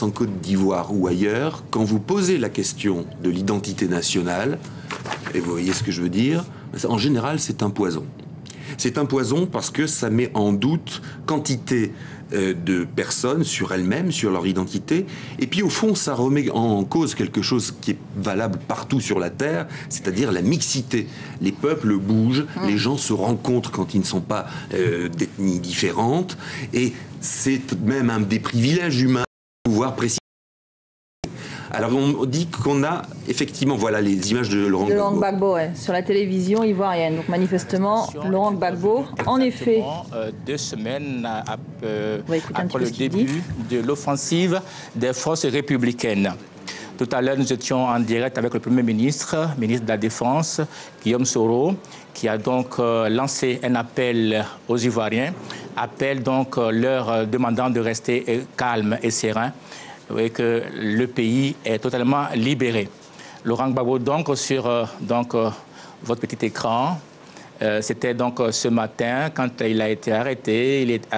En Côte d'Ivoire ou ailleurs, quand vous posez la question de l'identité nationale, et vous voyez ce que je veux dire, en général c'est un poison. C'est un poison parce que ça met en doute quantité de personnes sur elles-mêmes, sur leur identité, et puis au fond ça remet en cause quelque chose qui est valable partout sur la Terre, c'est-à-dire la mixité. Les peuples bougent, les gens se rencontrent quand ils ne sont pas d'ethnies différentes, et c'est même un des privilèges humains de pouvoir préciser. Alors on dit qu'on a effectivement, voilà les images de Laurent Gbagbo. Laurent Gbagbo, ouais, sur la télévision ivoirienne. Donc manifestement, Laurent Gbagbo, en effet. 2 semaines après le début de l'offensive des forces républicaines. Tout à l'heure, nous étions en direct avec le Premier ministre, ministre de la Défense, Guillaume Soro, qui a donc lancé un appel aux Ivoiriens, appel donc leur demandant de rester calme et serein, et que le pays est totalement libéré. Laurent Gbagbo, donc, sur votre petit écran, c'était donc ce matin, quand il a été arrêté, il est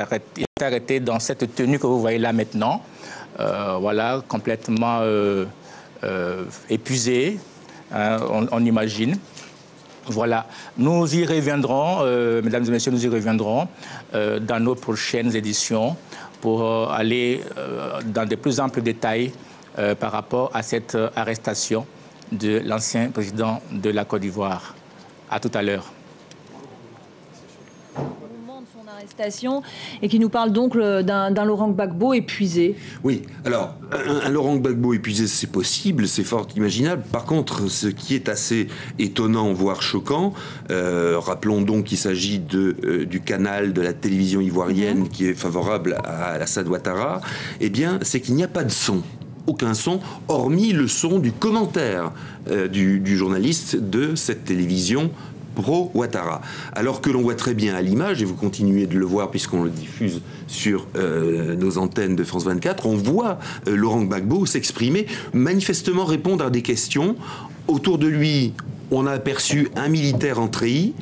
arrêté dans cette tenue que vous voyez là maintenant, voilà, complètement épuisé, hein, on imagine. Voilà, nous y reviendrons, mesdames et messieurs, nous y reviendrons dans nos prochaines éditions pour aller dans de plus amples détails par rapport à cette arrestation de l'ancien président de la Côte d'Ivoire. À tout à l'heure. Arrestation et qui nous parle donc d'un Laurent Gbagbo épuisé. Oui, alors un Laurent Gbagbo épuisé, c'est possible, c'est fort imaginable. Par contre, ce qui est assez étonnant, voire choquant, rappelons donc qu'il s'agit du canal de la télévision ivoirienne qui est favorable à Alassane Ouattara, eh bien, c'est qu'il n'y a pas de son. Aucun son, hormis le son du commentaire du journaliste de cette télévision pro-Ouattara. Alors que l'on voit très bien à l'image, et vous continuez de le voir puisqu'on le diffuse sur nos antennes de France 24, on voit Laurent Gbagbo s'exprimer, manifestement répondre à des questions. Autour de lui, on a aperçu un militaire en treillis.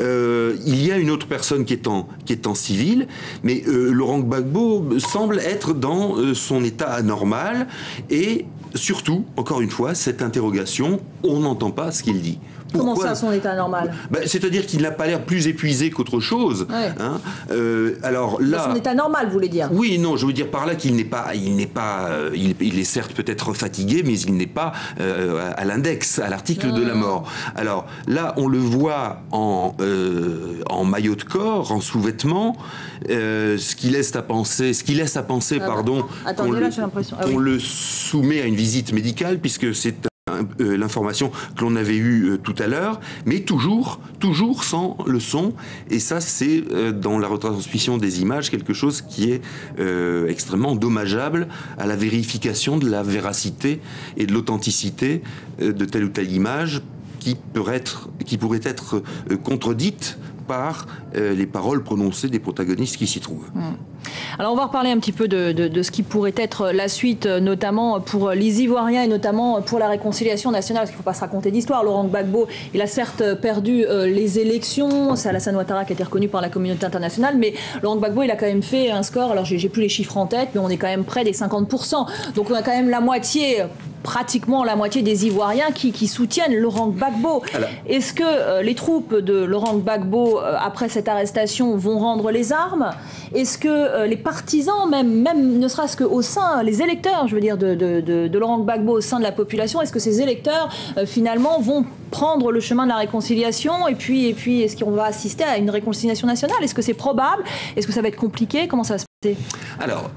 Il y a une autre personne qui est en civil, mais Laurent Gbagbo semble être dans son état anormal. Et surtout, encore une fois, cette interrogation, on n'entend pas ce qu'il dit. Pourquoi? Comment ça, son état normal? C'est-à-dire qu'il n'a pas l'air plus épuisé qu'autre chose. Ouais. Hein alors là, son état normal, vous voulez dire? Oui, non, je veux dire par là qu'il n'est pas... Il est certes peut-être fatigué, mais il n'est pas à l'index, à l'article de la mort. Alors là, on le voit en maillot de corps, en sous-vêtements, ce qui laisse à penser, pardon, qu'on le soumet à une visite médicale, puisque c'est l'information que l'on avait eue tout à l'heure, mais toujours sans le son. Et ça, c'est dans la retransmission des images quelque chose qui est extrêmement dommageable à la vérification de la véracité et de l'authenticité de telle ou telle image qui pourrait être contredite par les paroles prononcées des protagonistes qui s'y trouvent. Alors on va reparler un petit peu de ce qui pourrait être la suite, notamment pour les Ivoiriens et notamment pour la réconciliation nationale, parce qu'il ne faut pas se raconter d'histoire. Laurent Gbagbo, il a certes perdu les élections, c'est Alassane Ouattara qui a été reconnu par la communauté internationale, mais Laurent Gbagbo, il a quand même fait un score, alors j'ai plus les chiffres en tête, mais on est quand même près des 50%. Donc on a quand même la moitié... pratiquement la moitié des Ivoiriens qui soutiennent Laurent Gbagbo. Est-ce que les troupes de Laurent Gbagbo, après cette arrestation, vont rendre les armes? Est-ce que les partisans, même ne serait-ce qu'au sein, les électeurs, je veux dire, de Laurent Gbagbo au sein de la population, est-ce que ces électeurs, finalement, vont prendre le chemin de la réconciliation? Et puis est-ce qu'on va assister à une réconciliation nationale? Est-ce que c'est probable? Est-ce que ça va être compliqué? Comment ça va se passer? Alors,